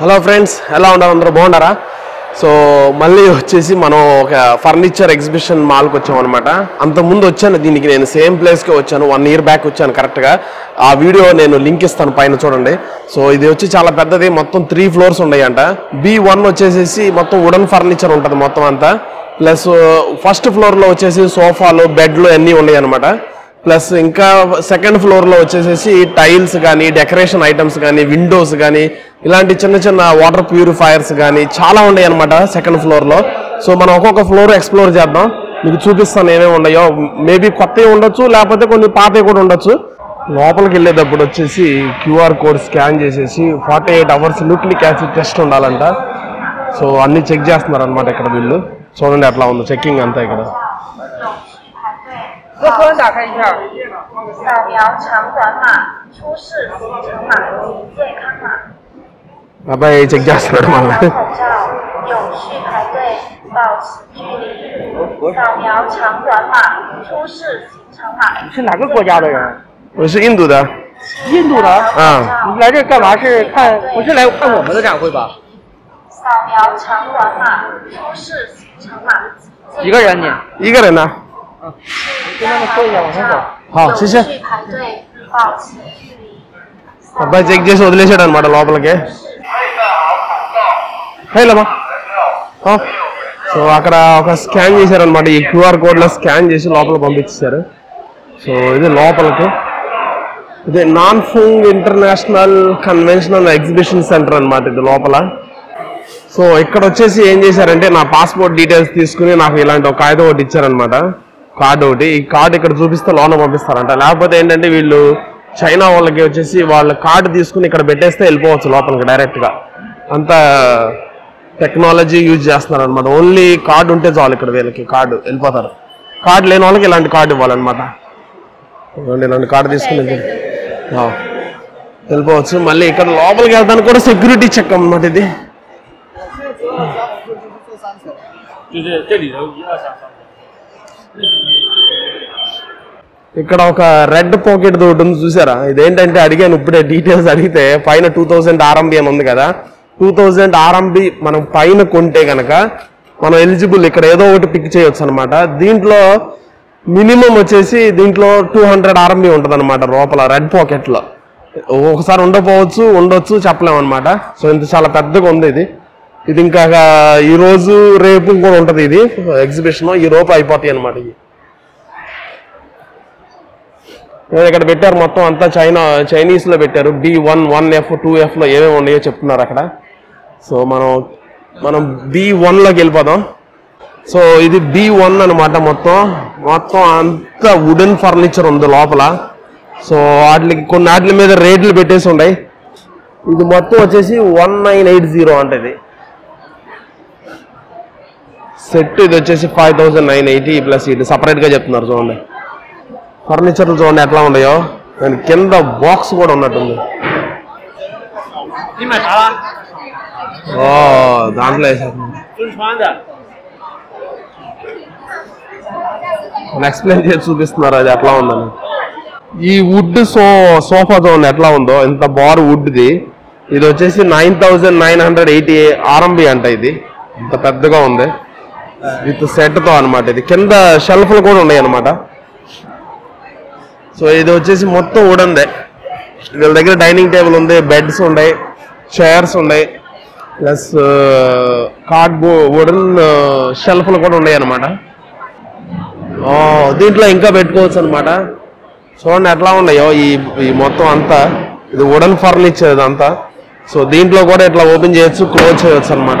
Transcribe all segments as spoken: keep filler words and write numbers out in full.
Hello friends, ఎలా ఉన్నారు? అందరూ బాగున్నారా? సో మళ్ళీ వచ్చేసి మనం ఒక ఫర్నిచర్ ఎగ్జిబిషన్ మాల్కి వచ్చాం అనమాట. అంతకుముందు వచ్చాను దీనికి, నేను సేమ్ ప్లేస్కే వచ్చాను, వన్ ఇయర్ బ్యాక్ వచ్చాను కరెక్ట్గా. ఆ వీడియో నేను లింక్ ఇస్తాను పైన చూడండి. సో ఇది వచ్చి చాలా పెద్దది, మొత్తం త్రీ ఫ్లోర్స్ ఉన్నాయంట. బి వన్ వచ్చేసేసి మొత్తం వుడెన్ ఫర్నిచర్ ఉంటుంది మొత్తం అంతా, ప్లస్ ఫస్ట్ ఫ్లోర్లో వచ్చేసి సోఫాలు, బెడ్లు అన్నీ ఉన్నాయి అనమాట. ప్లస్ ఇంకా సెకండ్ ఫ్లోర్లో వచ్చేసేసి టైల్స్ కానీ, డెకరేషన్ ఐటమ్స్ కానీ, విండోస్ కానీ, ఇలాంటి చిన్న చిన్న వాటర్ ప్యూరిఫైయర్స్ కానీ చాలా ఉన్నాయి అనమాట సెకండ్ ఫ్లోర్లో. సో మనం ఒక్కొక్క ఫ్లోర్ ఎక్స్ప్లోర్ చేద్దాం, మీకు చూపిస్తాను ఏమేమి ఉన్నాయో. మేబీ కొత్తవి ఉండొచ్చు, లేకపోతే కొన్ని పాతవి కూడా ఉండొచ్చు. లోపలికి వెళ్ళేటప్పుడు వచ్చేసి క్యూఆర్ కోడ్ స్కాన్ చేసేసి forty eight hours nucleic acid test ఉండాలంట. సో అన్నీ చెక్ చేస్తున్నారు అనమాట ఇక్కడ వీళ్ళు. చూడండి అట్లా ఉంది చెక్కింగ్ అంతా ఇక్కడ. అబ్బాయి చెక్ చేస్తున్నాడు మళ్ళీ. ఇందుదా ఇందుదా ఇగరేనా? 好，谢谢。 అబ్బాయి చెక్ చేసి వదిలేసాడు అనమాట లోపలికి. హైలమ్మా. సో అక్కడ ఒక స్కాన్ చేశారనమాట, ఈ క్యూఆర్ కోడ్లో స్కాన్ చేసి లోపల పంపించేశారు. సో ఇది లోపలికి, ఇది Nanfung international convention and exhibition centre అనమాట ఇది లోపల. సో ఇక్కడ వచ్చేసి ఏం చేశారంటే, నా పాస్పోర్ట్ డీటెయిల్స్ తీసుకుని నాకు ఇలాంటి ఒక కాగితం ఒకటి ఇచ్చారనమాట, కార్డు ఒకటి. ఈ కార్డు ఇక్కడ చూపిస్తే లోన పంపిస్తారంట, లేకపోతే ఏంటంటే వీళ్ళు చైనా వాళ్ళకి వచ్చేసి వాళ్ళ కార్డు తీసుకుని ఇక్కడ పెట్టేస్తే వెళ్ళిపోవచ్చు లోపలికి డైరెక్ట్గా. అంత టెక్నాలజీ యూజ్ చేస్తున్నారు అనమాట. ఓన్లీ కార్డు ఉంటే చాలు ఇక్కడ వీళ్ళకి, కార్డు వెళ్ళిపోతారు. కార్డు లేని వాళ్ళకి ఇలాంటి కార్డు ఇవ్వాలన్నమాట. ఇలాంటి కార్డు తీసుకుని వెళ్ళిపోవచ్చు. మళ్ళీ ఇక్కడ లోపలికి వెళ్తాను కూడా సెక్యూరిటీ చెక్ అనమాట ఇది. ఇక్కడ ఒక రెడ్ పాకెట్ ఒకటి ఉంది చూసారా, ఇదేంటంటే అడిగాను ఇప్పుడే డీటెయిల్స్ అడిగితే, పైన టూ థౌజండ్ ఆర్ఎంబి అని ఉంది కదా, టూ థౌజండ్ ఆర్ఎంబి మనం పైన కొంటే కనుక మనం ఎలిజిబుల్, ఇక్కడ ఏదో ఒకటి పిక్ చేయొచ్చు అనమాట. దీంట్లో మినిమం వచ్చేసి దీంట్లో టూ హండ్రెడ్ ఆర్ఎంబి ఉంటుంది అనమాట లోపల రెడ్ పాకెట్లో. ఒకసారి ఉండకపోవచ్చు, ఉండొచ్చు, చెప్పలేము అనమాట. సో ఇంత చాలా పెద్దగా ఉంది ఇది. ఇది ఇంకా ఈరోజు రేపు ఇంకో ఉంటుంది ఇది ఎగ్జిబిషన్, ఈ రోజు అయిపోతాయి అనమాట. ఇది ఇక్కడ పెట్టారు మొత్తం అంతా చైనా చైనీస్లో పెట్టారు. B one one F two ఎఫ్లో ఏమేమి ఉన్నాయో చెప్తున్నారు అక్కడ. సో మనం మనం బి వన్లోకి వెళ్ళిపోదాం. సో ఇది బి వన్ అనమాట. మొత్తం మొత్తం అంతా వుడెన్ ఫర్నిచర్ ఉంది లోపల. సో వాటికి కొన్ని వాటి మీద రేట్లు పెట్టేసి ఉన్నాయి. ఇది మొత్తం వచ్చేసి వన్ నైన్ ఎయిట్ జీరో అంటే ఇది సెట్. ఇది వచ్చేసి five thousand nine eighty plus ఇది సపరేట్గా చెప్తున్నారు. చూడండి ఫర్నిచర్లు చూడండి ఎట్లా ఉన్నాయో. దాని కింద బాక్స్ కూడా ఉన్నట్టుంది, ఓ దాంట్లో ఎక్స్ప్లెయిన్ చేసి చూపిస్తున్నారు అది ఎట్లా ఉందని. ఈ వుడ్ సో సోఫా చూడండి ఎట్లా ఉందో, ఇంత బార్ వుడ్ది. ఇది వచ్చేసి nine thousand nine hundred eighty RMB అంట ఇది. ఇంత పెద్దగా ఉంది విత్ సెట్తో అనమాట. ఇది కింద షెల్ఫ్లు కూడా ఉన్నాయి అనమాట. సో ఇది వచ్చేసి మొత్తం వుడెన్దే. వీళ్ళ దగ్గర డైనింగ్ టేబుల్ ఉంది, బెడ్స్ ఉన్నాయి, చైర్స్ ఉన్నాయి, ప్లస్ కార్డ్ బో వుడెన్ షెల్ఫ్లు కూడా ఉన్నాయి అనమాట. దీంట్లో ఇంకా పెట్టుకోవచ్చు అనమాట. చూడండి ఎట్లా ఉన్నాయో ఈ ఈ మొత్తం అంతా, ఇది వుడెన్ ఫర్నిచర్ ఇదంతా. సో దీంట్లో కూడా ఇట్లా ఓపెన్ చేయొచ్చు, క్లోజ్ చేయొచ్చు అనమాట.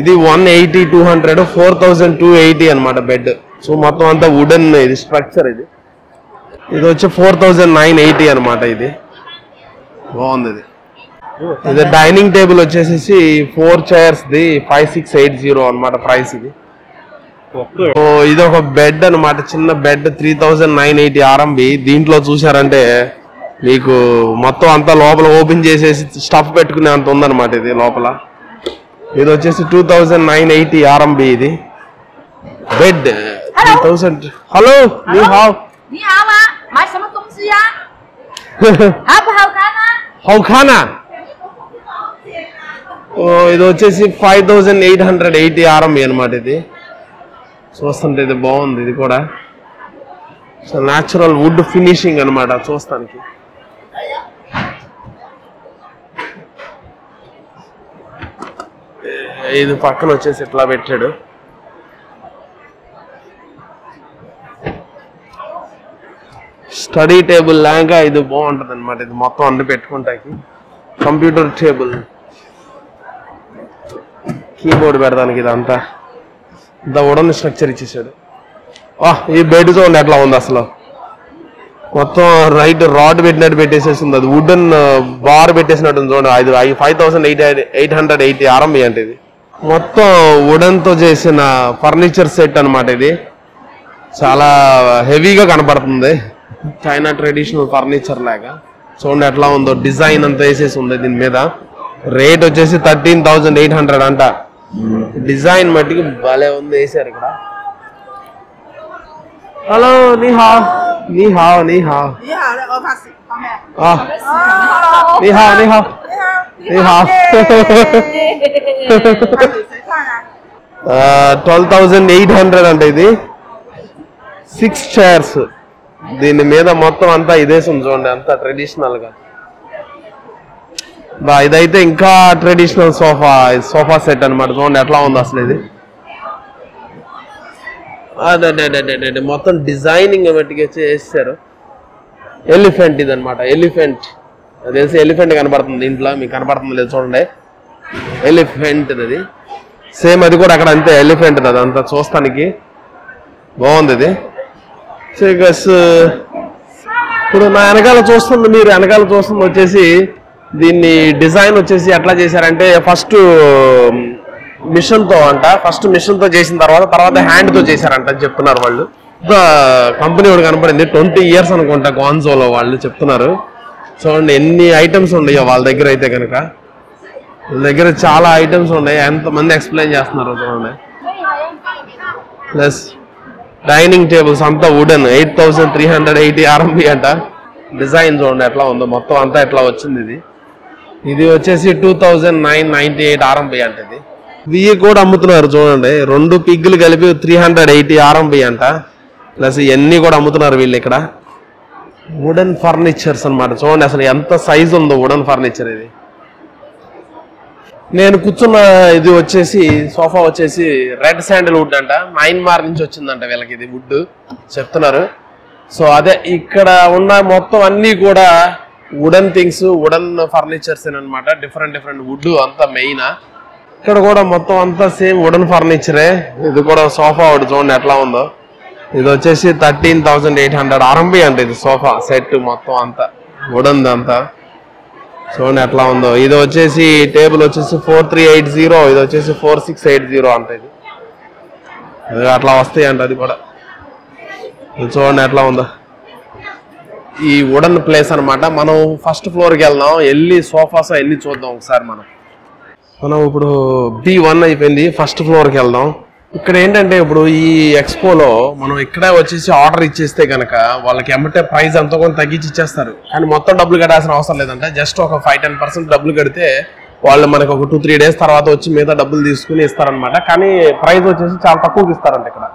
ఇది one eighty two hundred four thousand two eighty అనమాట బెడ్. సో మొత్తం అంతా వుడెన్ ఇది స్ట్రక్చర్ ఇది. ఇది వచ్చి ఫోర్ థౌజండ్ నైన్ ఎయిటీ అనమాట ఇది. బాగుంది. ఇది డైనింగ్ టేబుల్ వచ్చేసి ఫోర్ చైర్స్ ది ఫైవ్ సిక్స్ ఎయిట్ జీరో అనమాట ప్రైస్. ఇది ఇది ఒక బెడ్ అనమాట, చిన్న bed three thousand nine eighty RMB. దీంట్లో చూసారంటే మీకు మొత్తం అంతా లోపల ఓపెన్ చేసేసి స్టఫ్ పెట్టుకునే అంత ఉందన్నమాట. ఇది లోపల ఇది వచ్చేసి two thousand nine eighty RMB ఇది బెడ్ త్రీ థౌసండ్. హలో హౌఖానా ఇది వచ్చేసి five thousand eight hundred eighty RMB అనమాట. ఇది చూస్తుంటే ఇది బాగుంది. ఇది కూడా సో న్యాచురల్ వుడ్ ఫినిషింగ్ అనమాట చూస్తానికి. ఇది పక్కన వచ్చేసి ఇట్లా పెట్టాడు. స్టడీ టేబుల్ లాగా ఇది బాగుంటది అనమాట. ఇది మొత్తం అన్ని పెట్టుకుంటాకి, కంప్యూటర్ టేబుల్, కీబోర్డ్ పెడతానికి ఇదంతా ద ఉడన్ స్ట్రక్చర్ ఇచ్చేసాడు. ఈ బెడ్ చూడండి ఎట్లా ఉంది అసలు, మొత్తం రైట్ రాడ్ పెట్టినట్టు పెట్టేసేసింది. అది వుడన్ బార్ పెట్టేసినట్టు చూడండి. అది five thousand eight eight hundred eighty RMB అంటే ఇది మొత్తం వుడన్ తో చేసిన ఫర్నిచర్ సెట్ అనమాట. ఇది చాలా హెవీగా కనపడుతుంది, చైనా ట్రెడిషనల్ ఫర్నిచర్ లాగా. చూడండి ఎట్లా ఉందో, డిజైన్ అంతా వేసేసి ఉంది. దీని మీద రేట్ వచ్చేసి థర్టీన్ థౌసండ్ ఎయిట్ హండ్రెడ్ అంట. డిజైన్ మట్టికి భలే ఉంది వేసారు ఇక్కడ. హలో నీ హావ్ నీ హావ్ నీ హావ్ నీ హావ్ నీ హావ్ నీ హావ్ ట్వెల్వ్ థౌజండ్ ఎయిట్ హండ్రెడ్ అంటే ఇది సిక్స్ చైర్స్. దీని మీద మొత్తం అంతా ఇదేసింది చూడండి, అంతా ట్రెడిషనల్ గా. బా ఇదైతే ఇంకా ట్రెడిషనల్ సోఫా సోఫా సెట్ అనమాట. చూడండి ఎట్లా ఉంది అసలు ఇది. అదే మొత్తం డిజైనింగ్ వచ్చి వేస్తారు. ఎలిఫెంట్ ఇది అనమాట, ఎలిఫెంట్. అది తెలిసి ఎలిఫెంట్ కనపడుతుంది దీంట్లో, మీకు కనపడుతుంది లేదు చూడండి, ఎలిఫెంట్ అది. సేమ్ అది కూడా అక్కడ అంతే ఎలిఫెంట్ అది అంతా చూస్తానికి బాగుంది ఇది. సో గస్ ఇప్పుడు నా వెనకాల చూస్తుంది, మీరు వెనకాల చూస్తుంది వచ్చేసి దీన్ని డిజైన్ వచ్చేసి ఎట్లా చేశారంటే ఫస్ట్ మిషన్ తో అంట, ఫస్ట్ మిషన్ తో చేసిన తర్వాత తర్వాత హ్యాండ్ తో చేశారంట అని చెప్తున్నారు వాళ్ళు. కంపెనీ కూడా కనపడింది, ట్వంటీ ఇయర్స్ అనుకుంటా గాన్జోలో వాళ్ళు చెప్తున్నారు. చూడండి ఎన్ని ఐటమ్స్ ఉన్నాయో వాళ్ళ దగ్గర అయితే కనుక, వాళ్ళ దగ్గర చాలా ఐటమ్స్ ఉన్నాయి. ఎంతమంది ఎక్స్ప్లెయిన్ చేస్తున్నారు చూడండి. ప్లస్ డైనింగ్ టేబుల్స్ అంతా wooden eight thousand three hundred eighty RMB అంట. డిజైన్ చూడండి ఎట్లా ఉందో, మొత్తం అంతా ఎట్లా వచ్చింది ఇది. ఇది వచ్చేసి two thousand nine ninety eight RMB అంటే ఇది. ఇవి కూడా అమ్ముతున్నారు చూడండి, రెండు పిగ్గులు కలిపి త్రీ హండ్రెడ్ ఎయిటీ ఆర్ఎంబి అంట. ప్లస్ ఇవన్నీ కూడా అమ్ముతున్నారు వీళ్ళు ఇక్కడ. వుడెన్ ఫర్నిచర్స్ అనమాట. చూడండి అసలు ఎంత సైజు ఉందో వుడెన్ ఫర్నిచర్ ఇది. నేను కూర్చున్న ఇది వచ్చేసి సోఫా వచ్చేసి రెడ్ శాండిల్ వుడ్ అంట, మయన్మార్ నుంచి వచ్చిందంట వీళ్ళకి ఇది వుడ్ చెప్తున్నారు. సో అదే ఇక్కడ ఉన్న మొత్తం అన్ని కూడా వుడెన్ థింగ్స్, వుడెన్ ఫర్నిచర్స్ అనమాట. డిఫరెంట్ డిఫరెంట్ వుడ్ అంతా మెయిన్. ఇక్కడ కూడా మొత్తం అంతా సేమ్ వుడెన్ ఫర్నిచరే. ఇది కూడా సోఫా ఒకటి చూడండి ఎట్లా ఉందో. ఇది వచ్చేసి thirteen thousand eight hundred RMB అంటే ఇది సోఫా సెట్ మొత్తం అంతా వుడెన్ అంతా. చూడండి ఎట్లా ఉందో. ఇది వచ్చేసి టేబుల్ వచ్చేసి ఫోర్ త్రీ ఎయిట్ జీరో ఇది వచ్చేసి ఫోర్ సిక్స్ ఎయిట్ జీరో అంట. ఇది అట్లా వస్తాయి అంట. అది కూడా చూడండి ఎట్లా ఉందో. ఈ వుడెన్ ప్లేస్ అనమాట. మనం ఫస్ట్ ఫ్లోర్కి వెళ్దాం, వెళ్ళి సోఫాస్ వెళ్ళి చూద్దాం ఒకసారి. మనం మనం ఇప్పుడు బి వన్ అయిపోయింది, ఫస్ట్ ఫ్లోర్కి వెళ్దాం. ఇక్కడ ఏంటంటే ఇప్పుడు ఈ ఎక్స్పోలో మనం ఇక్కడే వచ్చేసి ఆర్డర్ ఇచ్చేస్తే కనుక వాళ్ళకి ఎమ్మటే ప్రైస్ అంతా కొంత తగ్గించి ఇచ్చేస్తారు. కానీ మొత్తం డబ్బులు కట్టాల్సిన అవసరం లేదంటే జస్ట్ ఒక ఫైవ్ టెన్ పర్సెంట్ డబ్బులు కడితే వాళ్ళు మనకు ఒక టూ త్రీ డేస్ తర్వాత వచ్చి మిగతా డబ్బులు తీసుకుని ఇస్తారనమాట. కానీ ప్రైస్ వచ్చేసి చాలా తక్కువకి ఇస్తారంట ఇక్కడ.